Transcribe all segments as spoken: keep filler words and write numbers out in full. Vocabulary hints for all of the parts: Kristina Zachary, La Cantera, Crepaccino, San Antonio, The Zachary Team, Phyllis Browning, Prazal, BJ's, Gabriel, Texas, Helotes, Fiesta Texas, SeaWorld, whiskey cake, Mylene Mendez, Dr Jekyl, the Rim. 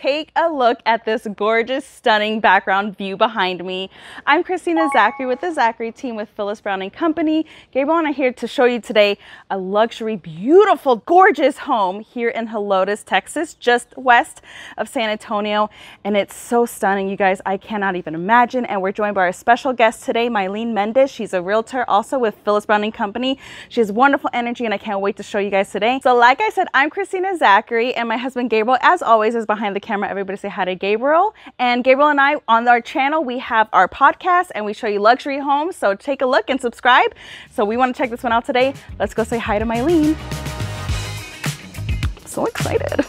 take a look at this gorgeous, stunning background view behind me. I'm Kristina Zachary with the Zachary Team with Phyllis Browning Company. Gabriel and I are here to show you today a luxury, beautiful, gorgeous home here in Helotes, Texas, just west of San Antonio. And it's so stunning, you guys. I cannot even imagine. And we're joined by our special guest today, Mylene Mendez. She's a realtor also with Phyllis Browning Company. She has wonderful energy and I can't wait to show you guys today. So like I said, I'm Kristina Zachary and my husband Gabriel, as always, is behind the camera. Everybody say hi to Gabriel. And Gabriel and I, on our channel, we have our podcast and we show you luxury homes. So take a look and subscribe. So we want to check this one out today. Let's go say hi to Mylene. So excited.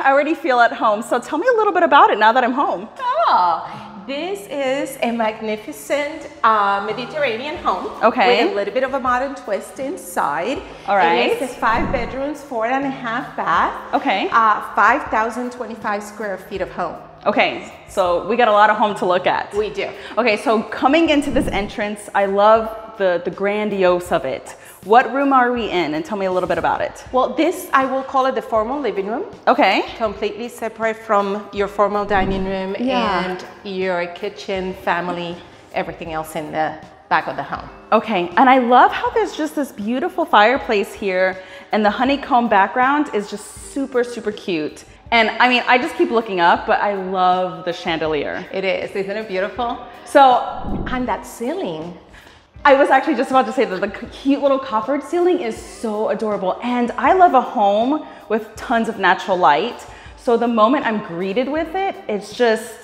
I already feel at home, so tell me a little bit about it now that I'm home. Oh, this is a magnificent uh, Mediterranean home. Okay. With a little bit of a modern twist inside. All right. It's five bedrooms, four and a half bath. Okay. Uh, five thousand twenty-five square feet of home. Okay, so we got a lot of home to look at. We do. Okay, so coming into this entrance, I love the, the grandiose of it. What room are we in? And tell me a little bit about it. Well, this, I will call it the formal living room. Okay. Completely separate from your formal dining room yeah. and your kitchen, family, everything else in the back of the home. Okay, and I love how there's just this beautiful fireplace here and the honeycomb background is just super, super cute. And I mean, I just keep looking up, but I love the chandelier. It is, isn't it beautiful? So, and that ceiling. I was actually just about to say that the cute little coffered ceiling is so adorable. And I love a home with tons of natural light. So the moment I'm greeted with it, it's just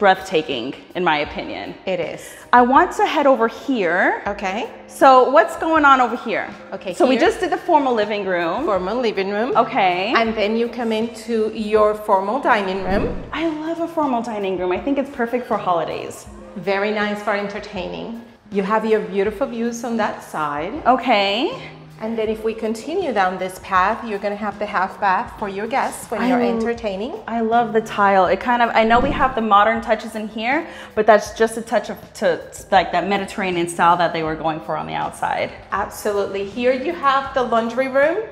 breathtaking, in my opinion. It is. I want to head over here. Okay. So what's going on over here? Okay. So here, we just did the formal living room. Formal living room. Okay. And then you come into your formal dining room. I love a formal dining room. I think it's perfect for holidays. Very nice for entertaining. You have your beautiful views on that side. Okay. And then if we continue down this path, you're gonna have the half bath for your guests when I you're entertaining. I love the tile. It kind of, I know we have the modern touches in here, but that's just a touch of to, like that Mediterranean style that they were going for on the outside. Absolutely. Here you have the laundry room.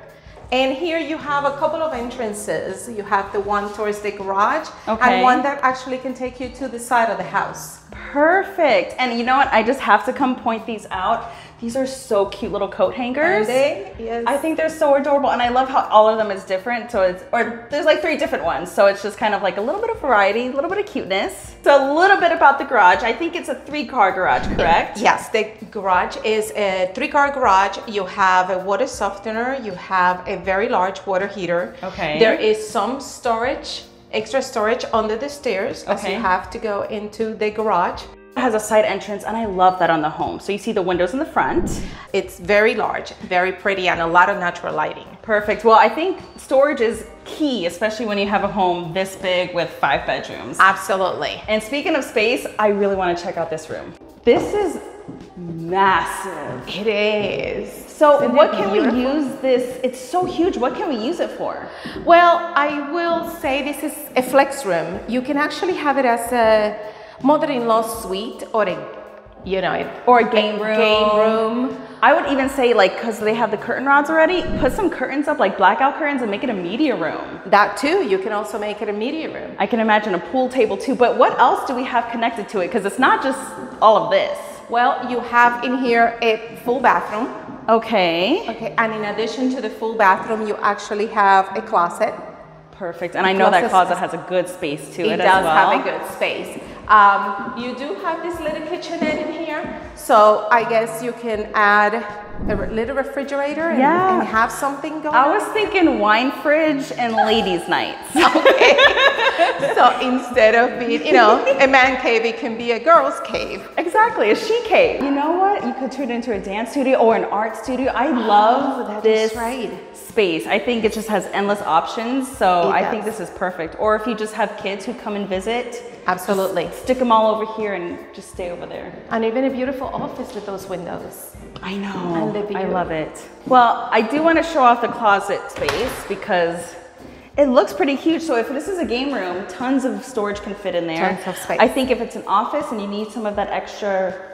And here you have a couple of entrances. You have the one towards the garage okay. and one that actually can take you to the side of the house. Perfect. And you know what? I just have to come point these out. These are so cute little coat hangers. Are they? Yes. I think they're so adorable. And I love how all of them is different. So it's, or there's like three different ones. So it's just kind of like a little bit of variety, a little bit of cuteness. So a little bit about the garage. I think it's a three car garage, correct? Yes, the garage is a three car garage. You have a water softener. You have a very large water heater. Okay. There is some storage, extra storage under the stairs okay. as you have to go into the garage. Has a side entrance and I love that on the home. So you see the windows in the front. It's very large, very pretty, and a lot of natural lighting. Perfect. Well, I think storage is key, especially when you have a home this big with five bedrooms. Absolutely. And speaking of space, I really want to check out this room. This is massive. It is. So Isn't what can beautiful? we use this? It's so huge. What can we use it for? Well, I will say this is a flex room. You can actually have it as a mother-in-law suite or a, you know, or a game room. Game room. I would even say, like, because they have the curtain rods already, put some curtains up, like blackout curtains, and make it a media room. That too, you can also make it a media room. I can imagine a pool table too, but what else do we have connected to it? Because it's not just all of this. Well, you have in here a full bathroom. Okay. Okay, and in addition to the full bathroom, you actually have a closet. Perfect, and I know that closet has a good space to it as well. It does have a good space. Um, you do have this little kitchenette in here, so I guess you can add a little refrigerator and, yeah. and have something going I on? I was thinking wine fridge and ladies' nights. Okay. So instead of being, you know, a man cave, it can be a girl's cave. Exactly, a she cave. You know what? You could turn it into a dance studio or an art studio. I love oh, this right. space. I think it just has endless options. So it I does. think this is perfect. Or if you just have kids who come and visit. Absolutely. Stick them all over here and just stay over there. And even a beautiful office with those windows. I know. I love it. Well, I do want to show off the closet space because it looks pretty huge. So if this is a game room, tons of storage can fit in there. Tons of space. I think if it's an office and you need some of that extra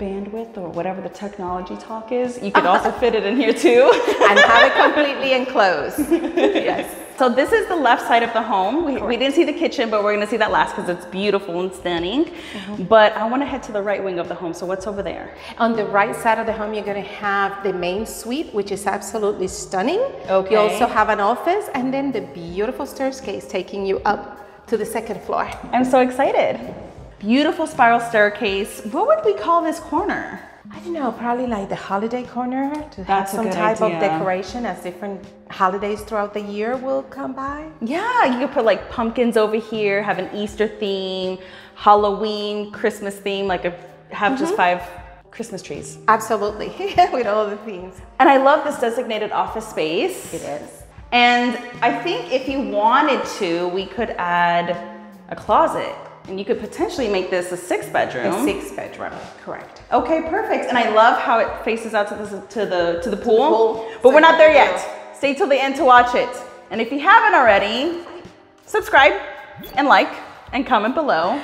bandwidth or whatever the technology talk is, you could also fit it in here too. And have it completely enclosed. Yes. So this is the left side of the home. We, we didn't see the kitchen, but we're gonna see that last because it's beautiful and stunning. Mm-hmm. But I wanna head to the right wing of the home. So what's over there? On the right side of the home, you're gonna have the main suite, which is absolutely stunning. Okay. You also have an office and then the beautiful staircase taking you up to the second floor. I'm so excited. Beautiful spiral staircase. What would we call this corner? I don't know, probably like the holiday corner to have some type of decoration as different holidays throughout the year will come by. Yeah, you could put like pumpkins over here, have an Easter theme, Halloween, Christmas theme, like a, have mm-hmm. just five Christmas trees. Absolutely, with all the themes. And I love this designated office space. It is. And I think if you wanted to, we could add a closet. And you could potentially make this a six bedroom. A six bedroom, correct. Okay, perfect. And I love how it faces out to the, to the, to the pool, to the pool. But so we're not there yet. Go. Stay till the end to watch it. And if you haven't already, subscribe and like and comment below.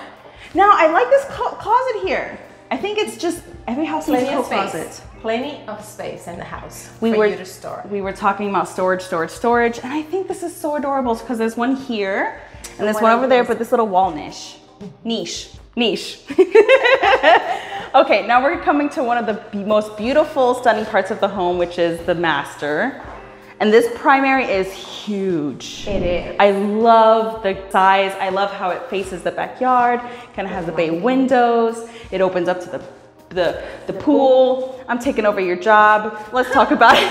Now, I like this closet here. I think it's just, every house needs a closet. Plenty of space in the house we for were, you to store. We were talking about storage, storage, storage. And I think this is so adorable because there's one here and, and there's one over there, but this little wall niche. Niche, niche. Okay, now we're coming to one of the most beautiful, stunning parts of the home, which is the master. And this primary is huge. It is. I love the size. I love how it faces the backyard, kind of has the bay windows. It opens up to the, the, the, the pool. pool. I'm taking over your job. Let's talk about it.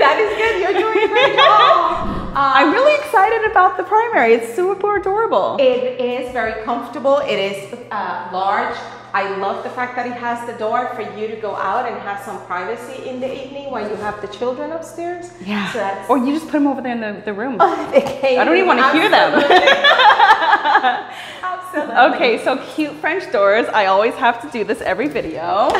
That is good. You're doing a great job. Um, I'm really excited about the primary. It's super adorable. It is very comfortable. It is uh, large. I love the fact that it has the door for you to go out and have some privacy in the evening while you have the children upstairs. Yeah. So that's, or you just put them over there in the, the room. Oh, okay. I don't even want to hear them. Absolutely. Okay, so cute French doors. I always have to do this every video.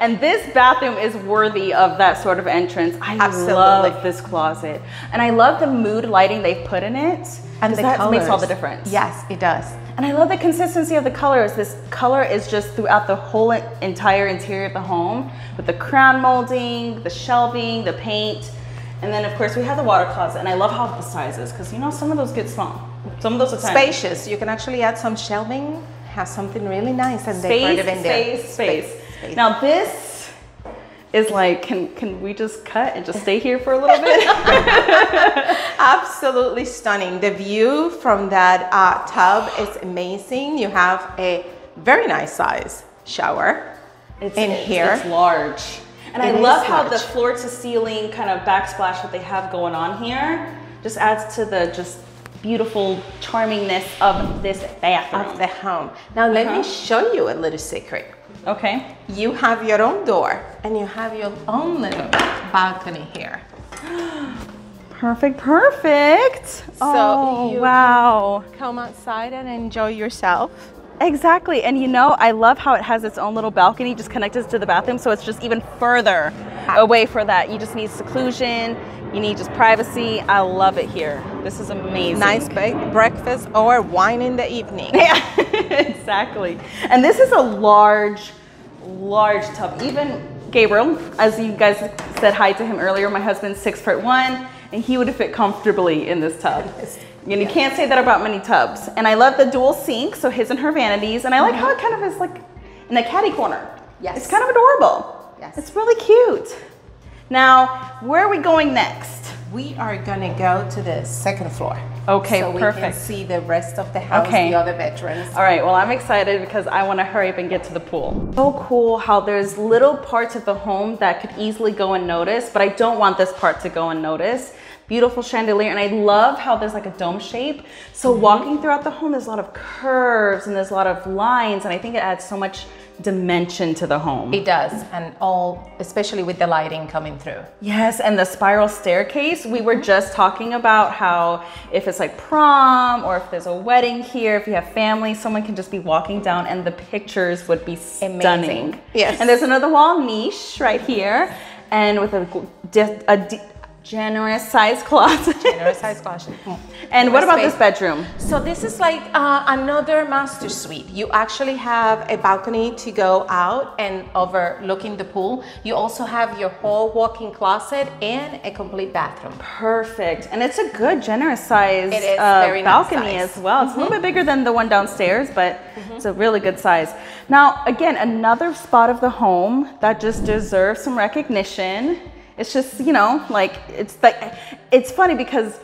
And this bathroom is worthy of that sort of entrance. I Absolutely. love this closet. And I love the mood lighting they've put in it. And the that colors. makes all the difference. Yes, it does. And I love the consistency of the colors. This color is just throughout the whole entire interior of the home with the crown molding, the shelving, the paint. And then of course we have the water closet. And I love how the size is because you know, some of those get small. Some of those are tiny. Spacious. You can actually add some shelving, have something really nice and decorative in there. Space, space, space. Now this is like, can can we just cut and just stay here for a little bit? Absolutely stunning. The view from that uh, tub is amazing. You have a very nice size shower it's, in it's, here. It's large. And it I love large. how the floor to ceiling kind of backsplash that they have going on here just adds to the just beautiful charmingness of this bathroom. Of the home. Now let uh-huh. me show you a little secret. Okay. You have your own door and you have your own little balcony here. Perfect, perfect. So oh, you wow. come outside and enjoy yourself. Exactly. And you know, I love how it has its own little balcony just connected to the bathroom. So it's just even further away for that. You just need seclusion. You need just privacy. I love it here. This is amazing. Nice breakfast or wine in the evening. Yeah, exactly. And this is a large, large tub. Even Gabriel, as you guys said hi to him earlier, my husband's six foot one, and he would fit comfortably in this tub. And you yeah. can't say that about many tubs. And I love the dual sink, so his and her vanities. And I like mm-hmm. how it kind of is like in a caddy corner. Yes. It's kind of adorable. Yes. It's really cute. Now, where are we going next? We are gonna go to the second floor. Okay, so perfect. So we can see the rest of the house, okay. the other veterans. All right, well, I'm excited because I want to hurry up and get to the pool. So cool how there's little parts of the home that could easily go unnoticed, but I don't want this part to go unnoticed. Beautiful chandelier, and I love how there's like a dome shape. So mm-hmm. walking throughout the home, there's a lot of curves and there's a lot of lines, and I think it adds so much dimension to the home. It does, and all, especially with the lighting coming through. Yes, and the spiral staircase. We were just talking about how if it's like prom or if there's a wedding here, if you have family, someone can just be walking down and the pictures would be stunning. Amazing. Yes. And there's another wall niche right here, and with a, a generous size closet. Generous size closet. And what about space. This bedroom? So this is like uh, another master suite. You actually have a balcony to go out and overlooking the pool. You also have your whole walk-in closet and a complete bathroom. Perfect. And it's a good generous size it is uh, very balcony nice size. As well. It's mm-hmm. a little bit bigger than the one downstairs, but mm-hmm. it's a really good size. Now, again, another spot of the home that just deserves some recognition. It's just, you know, like it's like it's funny because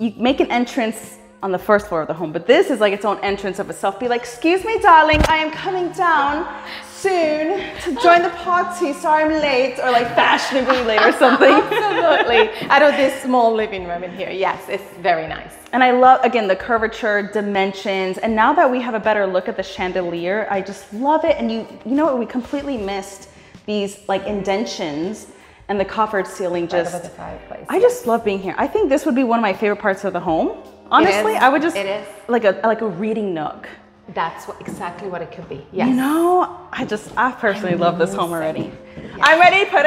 you make an entrance on the first floor of the home, but this is like its own entrance of itself. Be like, excuse me, darling, I am coming down soon to join the party. Sorry I'm late, or like fashionably late or something. Absolutely. Out of this small living room in here. Yes, it's very nice. And I love, again, the curvature, dimensions, and now that we have a better look at the chandelier, I just love it. And you, you know what, we completely missed these like indentions. And the coffered ceiling just, right the fireplace, I yes. just love being here. I think this would be one of my favorite parts of the home. Honestly, I would just, it is. like a like a reading nook. That's what, exactly what it could be, yes. You know, I just, I personally I love this home already. Yes. I'm ready to put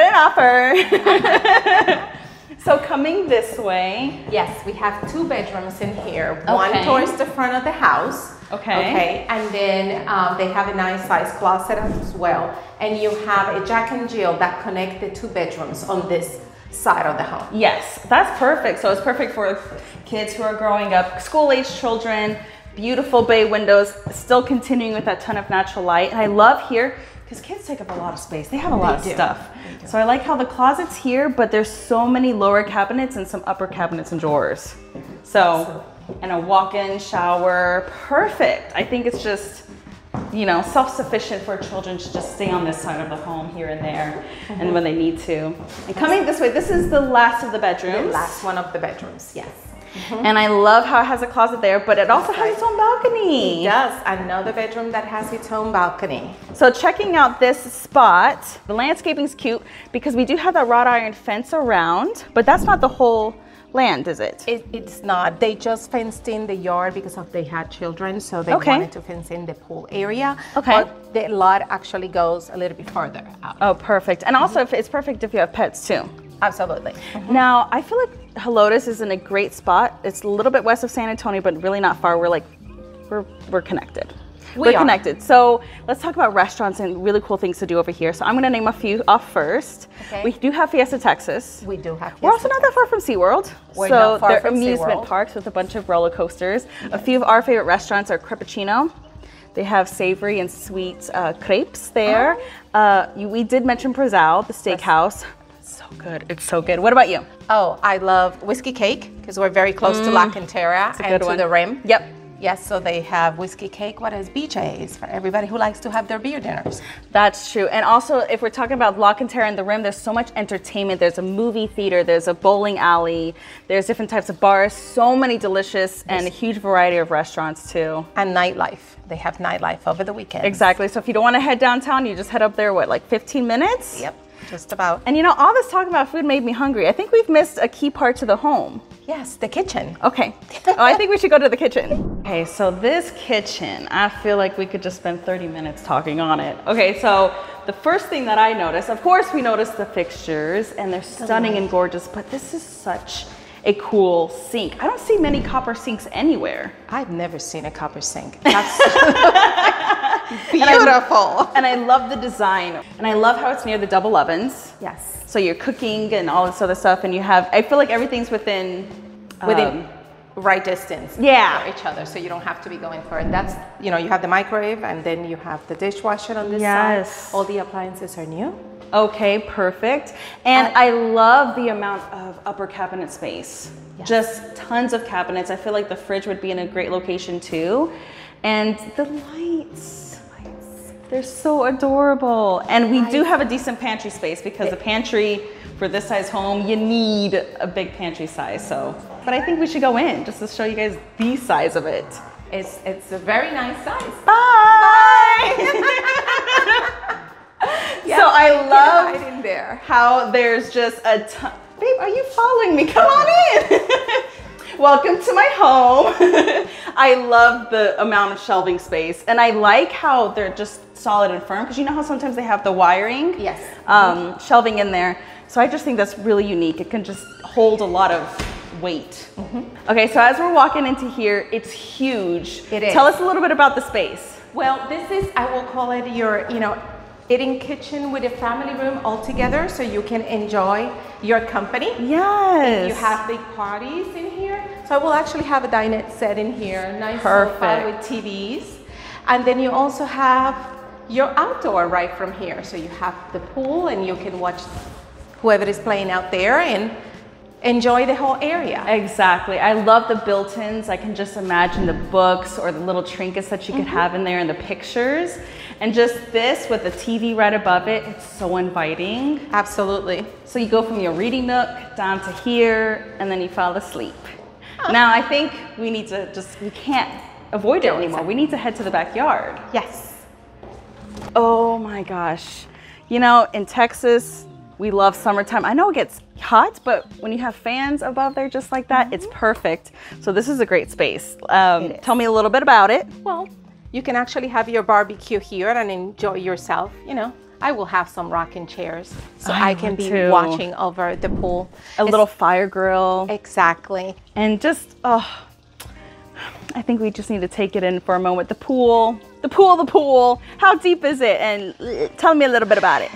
an offer. So coming this way. Yes, we have two bedrooms in here. Okay. One towards the front of the house. Okay. Okay, and then um, they have a nice size closet as well. And you have a Jack and Jill that connect the two bedrooms on this side of the home. Yes, that's perfect. So it's perfect for kids who are growing up, school-age children, beautiful bay windows, still continuing with that ton of natural light. And I love here, because kids take up a lot of space. They have a lot they of do. stuff. So I like how the closet's here, but there's so many lower cabinets and some upper cabinets and drawers. So. Absolutely. And a walk-in shower, perfect. I think it's just, you know, self-sufficient for children to just stay on this side of the home here and there, mm-hmm. and when they need to. And coming this way, this is the last of the bedrooms. The last one of the bedrooms, yes. Mm-hmm. And I love how it has a closet there, but it also has its own balcony. It does, another bedroom that has its own balcony. So checking out this spot, the landscaping's cute because we do have that wrought iron fence around, but that's not the whole land, is it? it? It's not. They just fenced in the yard because of they had children, so they okay. wanted to fence in the pool area. Okay. But the lot actually goes a little bit further out. Oh, perfect. And also, mm-hmm. if it's perfect if you have pets too. Absolutely. Mm-hmm. Now, I feel like Helotes is in a great spot. It's a little bit west of San Antonio, but really not far. We're like, we're we're connected. We we're are. connected. So let's talk about restaurants and really cool things to do over here. So I'm going to name a few off first. Okay. We do have Fiesta Texas. We do have Fiesta We're also not that far from SeaWorld. We're so not far they're from amusement SeaWorld. parks with a bunch of roller coasters. Yes. A few of our favorite restaurants are Crepaccino. They have savory and sweet uh, crepes there. Oh. Uh, you, we did mention Prazal, the steakhouse. That's so good. It's so good. What about you? Oh, I love Whiskey Cake because we're very close mm. to La Cantera and to one. the Rim. Yep. Yes, so they have whiskey cake, what is B J's for everybody who likes to have their beer dinners. That's true. And also, if we're talking about La Cantera and the Rim, there's so much entertainment. There's a movie theater, there's a bowling alley, there's different types of bars, so many delicious and a huge variety of restaurants too. And nightlife. They have nightlife over the weekend. Exactly. So if you don't want to head downtown, you just head up there, what, like fifteen minutes? Yep, just about. And you know, all this talking about food made me hungry. I think we've missed a key part to the home. Yes, the kitchen. Okay. Oh, I think we should go to the kitchen. Okay, so this kitchen, I feel like we could just spend thirty minutes talking on it. Okay, so the first thing that I noticed, of course we noticed the fixtures and they're stunning and gorgeous, but this is such a cool sink. I don't see many copper sinks anywhere. I've never seen a copper sink. That's beautiful. And I, and I love the design. And I love how it's near the double ovens. Yes. So you're cooking and all this other stuff, and you have, I feel like everything's within, um, within right distance. Yeah. For each other, so you don't have to be going for it. That's, you know, you have the microwave, and then you have the dishwasher on this yes. side. All the appliances are new. Okay, perfect. And I, I love the amount of upper cabinet space. yes. Just tons of cabinets. I feel like the fridge would be in a great location too. And the lights, the lights. They're so adorable. And we I, do have a decent pantry space because the pantry for this size home, you need a big pantry size. So, but I think we should go in just to show you guys the size of it. It's, it's a very nice size. Bye. Bye. Yes, so I love yeah, in there. How there's just a ton. Babe, are you following me? Come on in. Welcome to my home. I love the amount of shelving space, and I like how they're just solid and firm, because you know how sometimes they have the wiring? Yes. Um, shelving in there. So I just think that's really unique. It can just hold a lot of weight. Mm-hmm. Okay, so as we're walking into here, it's huge. It is. Tell us a little bit about the space. Well, this is, I will call it your, you know, eating kitchen with a family room all together, so you can enjoy your company. Yes. If you have big parties in here. So I will actually have a dinette set in here. Nice sofa with T Vs. And then you also have your outdoor right from here. So you have the pool and you can watch whoever is playing out there and enjoy the whole area. Exactly. I love the built-ins. I can just imagine the books or the little trinkets that you could mm-hmm. have in there and the pictures. And just this with the T V right above it, it's so inviting. Absolutely. So you go from your reading nook down to here and then you fall asleep. Huh. Now I think we need to just, we can't avoid it anymore. We need to head to the backyard. Yes. Oh my gosh. You know, in Texas, we love summertime. I know it gets hot, but when you have fans above there just like that, mm-hmm. it's perfect. So this is a great space. Um, tell me a little bit about it. Well, you can actually have your barbecue here and enjoy yourself. You know, I will have some rocking chairs, so I, I can be too. watching over the pool. A it's, little fire grill. Exactly. And just, oh, I think we just need to take it in for a moment. The pool, the pool, the pool. How deep is it? And tell me a little bit about it.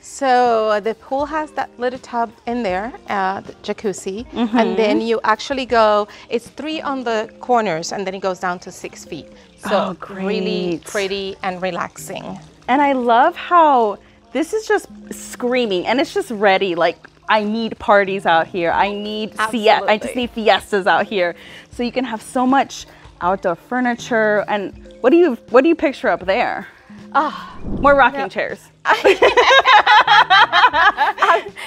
So the pool has that little tub in there, uh, the jacuzzi, mm-hmm. and then you actually go, it's three on the corners, and then it goes down to six feet. So oh, really pretty and relaxing. And I love how this is just screaming, and it's just ready. Like, I need parties out here. I need fiestas. I just need fiestas out here. So you can have so much outdoor furniture. And what do you, what do you picture up there? Oh, more rocking no. chairs.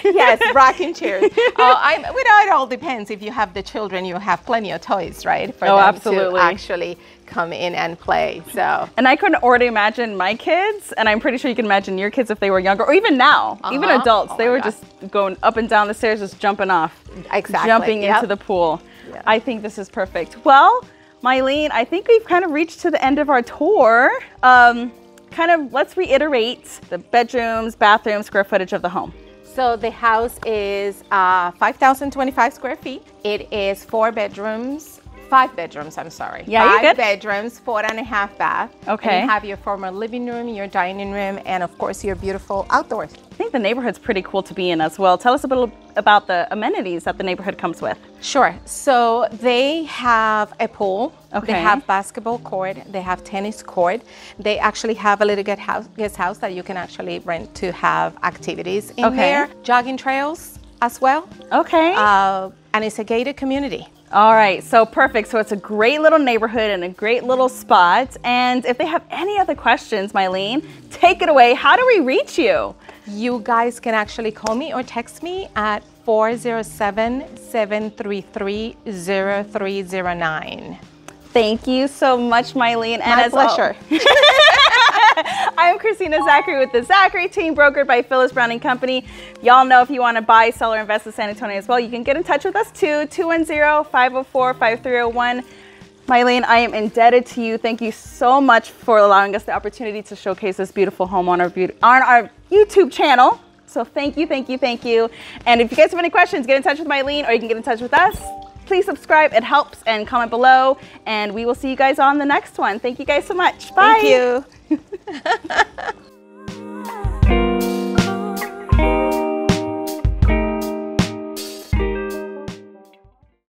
Yes, rocking chairs. Oh, I, you know, it all depends. If you have the children, you have plenty of toys, right? For oh, them absolutely. To actually come in and play. So, and I couldn't already imagine my kids, and I'm pretty sure you can imagine your kids if they were younger, or even now, uh-huh. even adults. Oh they were God. just going up and down the stairs, just jumping off, exactly, jumping yep. into the pool. Yep. I think this is perfect. Well, Mylene, I think we've kind of reached to the end of our tour. Um, Kind of, let's reiterate the bedrooms, bathrooms, square footage of the home. So the house is uh, five thousand twenty-five square feet. It is four bedrooms, five bedrooms, I'm sorry. Yeah, five you're good. bedrooms, four and a half bath. Okay. And you have your former living room, your dining room, and of course your beautiful outdoors. I think the neighborhood's pretty cool to be in as well. Tell us a little about the amenities that the neighborhood comes with. Sure, so they have a pool, okay. they have basketball court, they have tennis court, they actually have a little guest house, guest house that you can actually rent to have activities in okay. there, jogging trails as well. Okay. Uh, and it's a gated community. All right, so perfect. So it's a great little neighborhood and a great little spot. And if they have any other questions, Mylene, take it away. How do we reach you? You guys can actually call me or text me at four zero seven, seven three three, zero three zero nine. Thank you so much, Mylene. And My as pleasure. I'm Kristina Zachary with the Zachary Team, brokered by Phyllis Browning Company. Y'all know if you want to buy, sell, or invest in San Antonio as well, you can get in touch with us too, two one zero, five zero four, five three zero one. Mylene, I am indebted to you. Thank you so much for allowing us the opportunity to showcase this beautiful home on our, be- on our YouTube channel. So thank you, thank you, thank you. And if you guys have any questions, get in touch with Mylene, or you can get in touch with us. Please subscribe, it helps, and comment below. And we will see you guys on the next one. Thank you guys so much. Bye. Thank you.